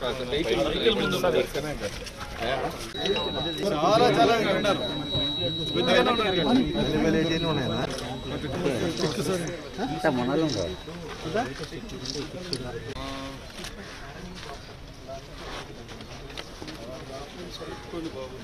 చాలా చాలా ఉన్నారు అవైలబిలిటీనే ఉన్నాయా అంత మనలం కాదు కొను బాబు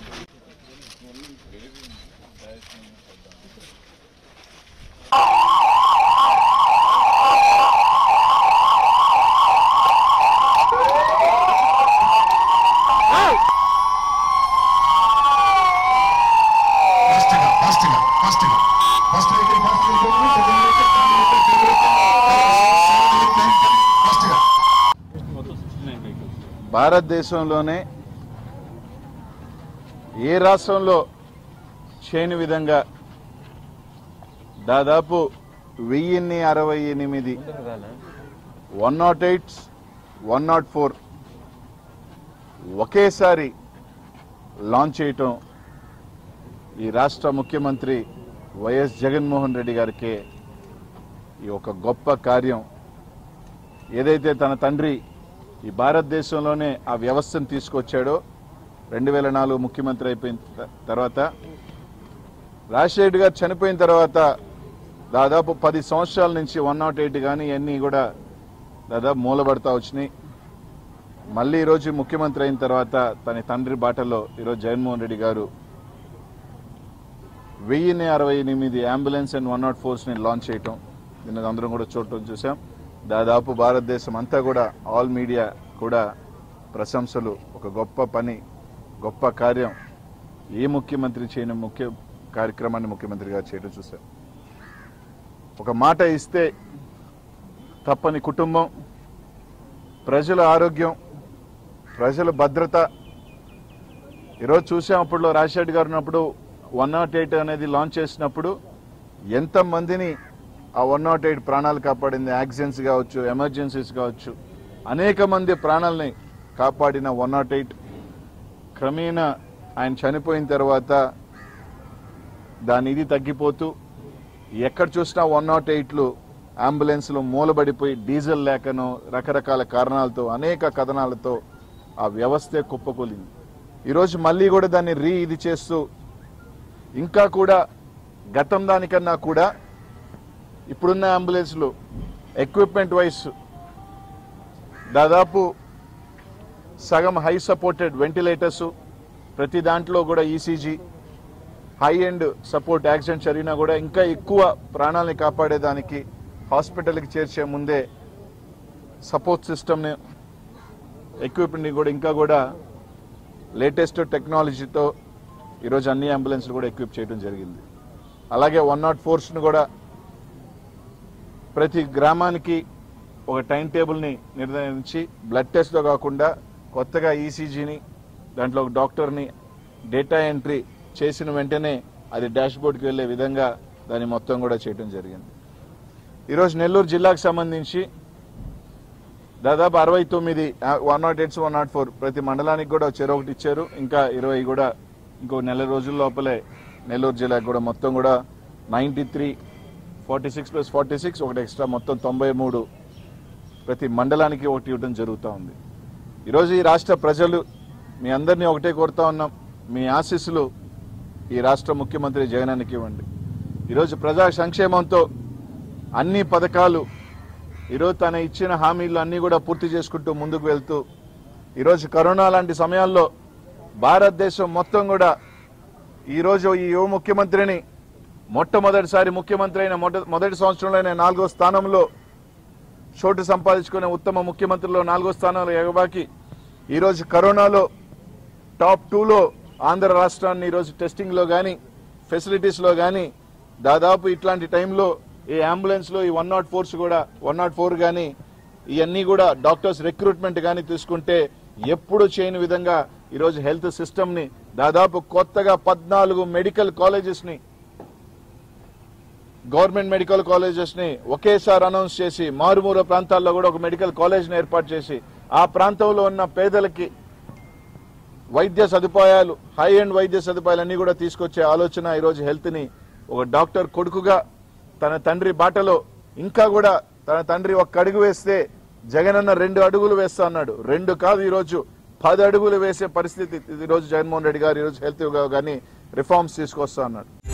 భారతదేశంలోనే ఏ రాష్ట్రంలో చేయని విధంగా దాదాపు 1068 108, 104 ఒకేసారి లాంచ్ చేయటం ఈ రాష్ట్ర ముఖ్యమంత్రి వైఎస్ జగన్మోహన్ రెడ్డి గారికి ఈ ఒక గొప్ప కార్యం. ఏదైతే తన తండ్రి ఈ భారతదేశంలోనే ఆ వ్యవస్థను తీసుకొచ్చాడో 2004 ముఖ్యమంత్రి అయిపోయిన తర్వాత, రాజశేఖర్ గారు చనిపోయిన తర్వాత దాదాపు 10 సంవత్సరాల నుంచి 108 కానీ ఇవన్నీ కూడా దాదాపు మూలబడతా వచ్చినాయి. మళ్ళీ ఈరోజు ముఖ్యమంత్రి అయిన తర్వాత తన తండ్రి బాటలో ఈరోజు జగన్మోహన్ రెడ్డి గారు 1068 అంబులెన్స్ అండ్ 104ని లాంచ్ చేయటం నిన్న అందరం కూడా చూడటం చూసాం. దాదాపు భారతదేశం అంతా కూడా ఆల్ మీడియా కూడా ప్రశంసలు. ఒక గొప్ప పని, గొప్ప కార్యం. ఏ ముఖ్యమంత్రి చేయని ముఖ్య కార్యక్రమాన్ని ముఖ్యమంత్రి గారు చేయడం చూశారు. ఒక మాట ఇస్తే తప్పని కుటుంబం, ప్రజల ఆరోగ్యం, ప్రజల భద్రత. ఈరోజు చూసాం, అప్పుడులో రాజశేఖర్ గారు ఉన్నప్పుడు 108 అనేది లాంచ్ చేసినప్పుడు ఎంతమందిని ఆ 108 ప్రాణాలు కాపాడింది. యాక్సిడెంట్స్ కావచ్చు, ఎమర్జెన్సీస్ కావచ్చు, అనేక మంది ప్రాణాలని కాపాడిన 108 క్రమేణా ఆయన చనిపోయిన తర్వాత దాని ఇది తగ్గిపోతూ ఎక్కడ చూసినా 108లు అంబులెన్స్లు మూలబడిపోయి డీజిల్ లేకనో రకరకాల కారణాలతో అనేక కథనాలతో ఆ వ్యవస్థే కుప్పకూలింది. ఈరోజు మళ్ళీ కూడా దాన్ని ఇది చేస్తూ ఇంకా కూడా గతం దానికన్నా కూడా ఇప్పుడున్న అంబులెన్స్లు ఎక్విప్మెంట్ వైజ్ దాదాపు సగం హై సపోర్టెడ్ వెంటిలేటర్స్, ప్రతి దాంట్లో కూడా ECG, high and support. Accident జరిగినా కూడా ఇంకా ఎక్కువ ప్రాణాలని కాపాడేదానికి హాస్పిటల్కి చేర్చే ముందే సపోర్ట్ సిస్టమ్ని, ఎక్విప్మెంట్ని కూడా ఇంకా కూడా లేటెస్ట్ టెక్నాలజీతో ఈరోజు అన్ని అంబులెన్స్లు కూడా ఎక్విప్ చేయడం జరిగింది. అలాగే 104ను కూడా ప్రతి గ్రామానికి ఒక టైం టేబుల్ని నిర్ణయించి బ్లడ్ టెస్ట్తో కాకుండా కొత్తగా ఈసీజీని, దాంట్లో ఒక డాక్టర్ని డేటా ఎంట్రీ చేసిన వెంటనే అది డాష్బోర్డ్కి వెళ్ళే విధంగా దాన్ని మొత్తం కూడా చేయడం జరిగింది. ఈరోజు నెల్లూరు జిల్లాకు సంబంధించి దాదాపు 69 108, 104 ప్రతి మండలానికి కూడా చెరొకటి ఇచ్చారు. ఇంకా 20 కూడా ఇంకో నెల రోజుల లోపలే నెల్లూరు జిల్లాకు కూడా మొత్తం కూడా 93 46 + 46 ఒకటి ఎక్స్ట్రా మొత్తం 93 ప్రతి మండలానికి ఒకటి ఇవ్వడం జరుగుతూ ఉంది. ఈరోజు ఈ రాష్ట్ర ప్రజలు మీ అందరినీ ఒకటే కోరుతా ఉన్నాం, మీ ఆశీస్సులు ఈ రాష్ట్ర ముఖ్యమంత్రి జగనానికి ఇవ్వండి. ఈరోజు ప్రజా సంక్షేమంతో అన్ని పథకాలు, ఈరోజు తను ఇచ్చిన హామీలు అన్నీ కూడా పూర్తి చేసుకుంటూ ముందుకు వెళ్తూ, ఈరోజు కరోనా లాంటి సమయాల్లో భారతదేశం మొత్తం కూడా ఈరోజు ఈ యువ ముఖ్యమంత్రిని మొట్టమొదటిసారి ముఖ్యమంత్రి అయిన మొదటి సంవత్సరంలోనే 4వ స్థానంలో చోటు సంపాదించుకునే ఉత్తమ ముఖ్యమంత్రిలో 4వ స్థానంలో ఎగబాకి ఈరోజు కరోనాలో top 2లో ఆంధ్ర రాష్ట్రాన్ని ఈరోజు టెస్టింగ్లో కానీ ఫెసిలిటీస్లో కానీ దాదాపు ఇట్లాంటి టైంలో ఈ అంబులెన్స్లో ఈ 104s కూడా 104 కానీ ఇవన్నీ కూడా డాక్టర్స్ రిక్రూట్మెంట్ కానీ తీసుకుంటే ఎప్పుడు చేయని విధంగా ఈరోజు హెల్త్ సిస్టమ్ని దాదాపు కొత్తగా 14 మెడికల్ కాలేజెస్ని, గవర్నమెంట్ మెడికల్ కాలేజెస్ని ఒకేసారి అనౌన్స్ చేసి మారుమూల ప్రాంతాల్లో కూడా ఒక మెడికల్ కాలేజ్ని ఏర్పాటు చేసి ఆ ప్రాంతంలో ఉన్న పేదలకి వైద్య సదుపాయాలు, హై అండ్ వైద్య సదుపాయాలు అన్నీ కూడా తీసుకొచ్చే ఆలోచన ఈరోజు హెల్త్ని ఒక డాక్టర్ కొడుకుగా తన తండ్రి బాటలో ఇంకా కూడా తన తండ్రి ఒక్క అడుగు వేస్తే జగనన్న 2 అడుగులు వేస్తా అన్నాడు 2 కాదు ఈ రోజు 10 అడుగులు వేసే పరిస్థితి ఈ రోజు జగన్ మోహన్ రెడ్డి గారు ఈ రోజు హెల్త్ యోగా గాని రిఫార్మ్స్ తీసుకొస్తా అన్నాడు।